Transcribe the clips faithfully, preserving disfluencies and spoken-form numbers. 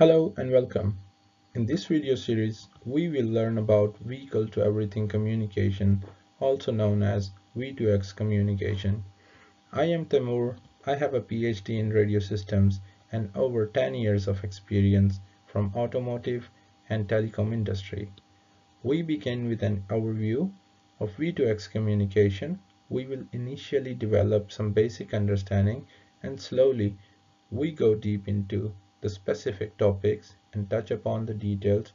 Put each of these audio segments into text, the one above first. Hello and welcome. In this video series, we will learn about Vehicle to Everything communication, also known as V two X communication. I am Tamer. I have a PhD in radio systems and over ten years of experience from automotive and telecom industry. We begin with an overview of V two X communication. We will initially develop some basic understanding and slowly we go deep into the specific topics and touch upon the details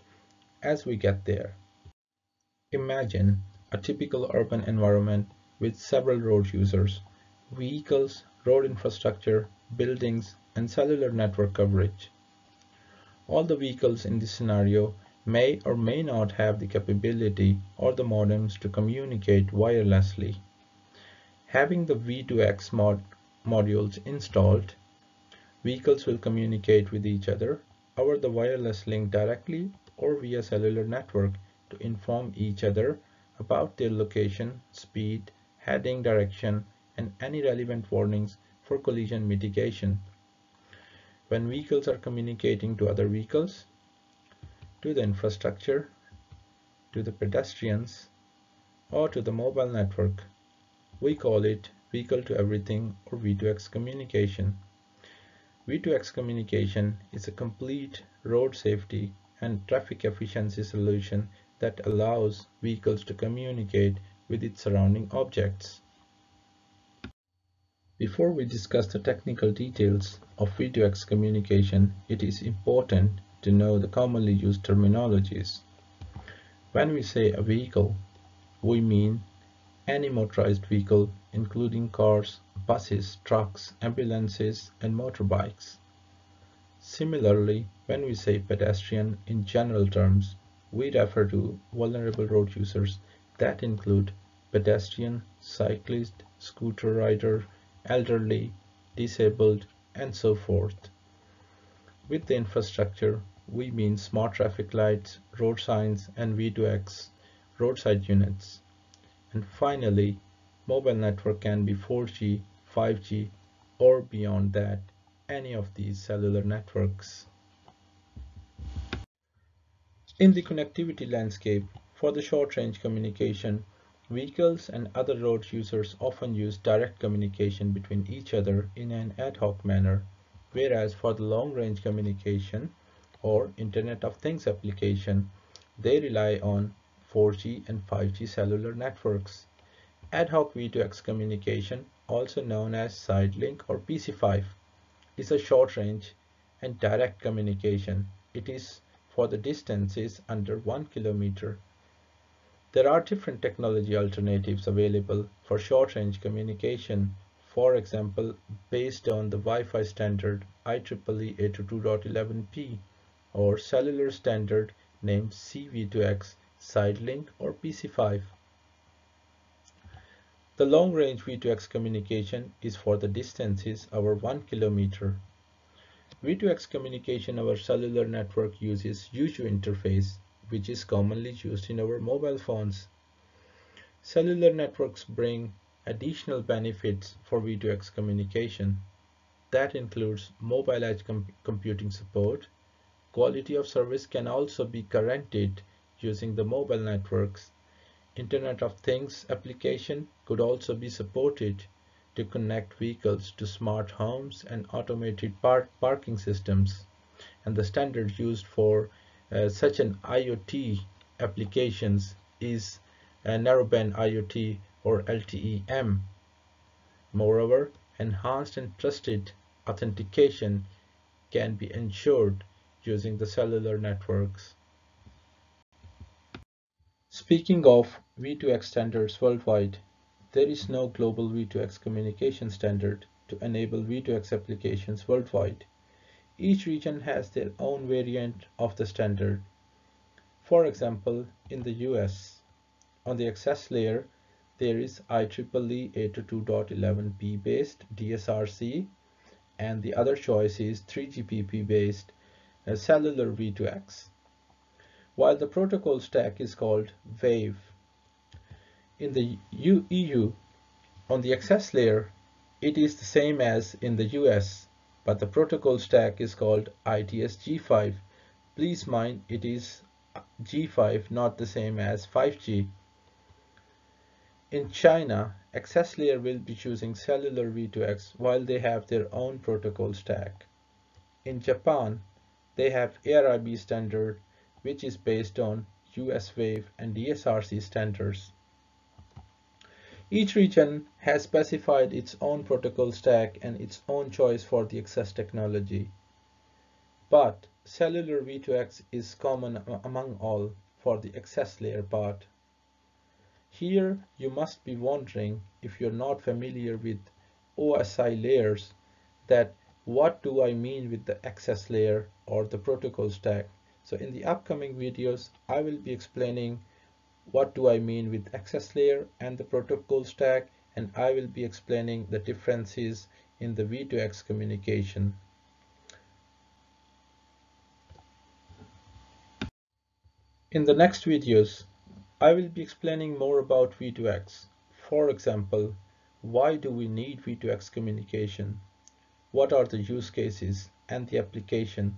as we get there. Imagine a typical urban environment with several road users, vehicles, road infrastructure, buildings, and cellular network coverage. All the vehicles in this scenario may or may not have the capability or the modems to communicate wirelessly. Having the V two X mod modules installed, vehicles will communicate with each other over the wireless link directly or via cellular network to inform each other about their location, speed, heading, direction, and any relevant warnings for collision mitigation. When vehicles are communicating to other vehicles, to the infrastructure, to the pedestrians, or to the mobile network, we call it Vehicle to Everything or V two X communication. V two X communication is a complete road safety and traffic efficiency solution that allows vehicles to communicate with its surrounding objects. Before we discuss the technical details of V two X communication, it is important to know the commonly used terminologies. When we say a vehicle, we mean any motorized vehicle, including cars, buses, trucks, ambulances, and motorbikes. Similarly, when we say pedestrian in general terms, we refer to vulnerable road users that include pedestrian, cyclist, scooter rider, elderly, disabled, and so forth. With the infrastructure, we mean smart traffic lights, road signs, and V two X roadside units. And finally, mobile network can be four G, five G, or beyond that, any of these cellular networks. In the connectivity landscape, for the short-range communication, vehicles and other road users often use direct communication between each other in an ad hoc manner, whereas for the long-range communication or Internet of Things application, they rely on four G and five G cellular networks. Ad hoc V two X communication, also known as SideLink or P C five, is a short-range and direct communication. It is for the distances under one kilometer. There are different technology alternatives available for short-range communication, for example, based on the Wi-Fi standard I triple E eight oh two dot eleven p or cellular standard named C V two X, SideLink or P C five. The long-range V two X communication is for the distances over one kilometer. V two X communication over cellular network uses U U interface, which is commonly used in our mobile phones. Cellular networks bring additional benefits for V two X communication. That includes mobile edge com computing support. Quality of service can also be guaranteed using the mobile networks. Internet of Things application could also be supported to connect vehicles to smart homes and automated park parking systems, and the standard used for uh, such an IoT applications is uh, narrowband IoT or L T E M. Moreover, enhanced and trusted authentication can be ensured using the cellular networks. Speaking of V two X standards worldwide, there is no global V two X communication standard to enable V two X applications worldwide. Each region has their own variant of the standard. For example, in the U S, on the access layer, there is I triple E eight oh two dot eleven p based D S R C, and the other choice is three G P P based uh, cellular V two X. While the protocol stack is called WAVE. In the E U, on the access layer, it is the same as in the U S, but the protocol stack is called I T S G five. Please mind it is G five, not the same as five G. In China, access layer will be choosing cellular V two X while they have their own protocol stack. In Japan, they have A R I B standard, which is based on U S WAVE and D S R C standards. Each region has specified its own protocol stack and its own choice for the access technology. But cellular V two X is common among all for the access layer part. Here you must be wondering, if you're not familiar with O S I layers, that what do I mean with the access layer or the protocol stack? So in the upcoming videos, I will be explaining what do I mean with access layer and the protocol stack, and I will be explaining the differences in the V two X communication. In the next videos, I will be explaining more about V two X. For example, why do we need V two X communication? What are the use cases and the application?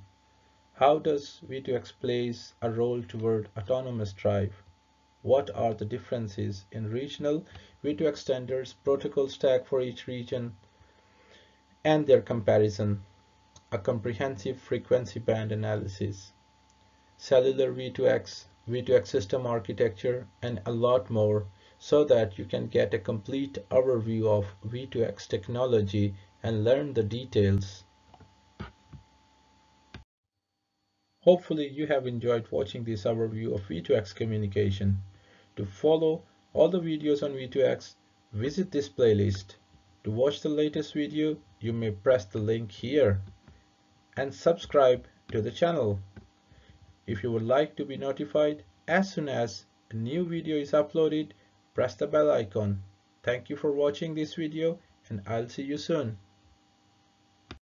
How does V two X plays a role toward autonomous drive? What are the differences in regional V two X standards, protocol stack for each region, and their comparison? A comprehensive frequency band analysis, cellular V two X, V two X system architecture, and a lot more, so that you can get a complete overview of V two X technology and learn the details. Hopefully you have enjoyed watching this overview of V two X communication. To follow all the videos on V two X, visit this playlist. To watch the latest video, you may press the link here and subscribe to the channel. If you would like to be notified as soon as a new video is uploaded, press the bell icon. Thank you for watching this video, and I'll see you soon.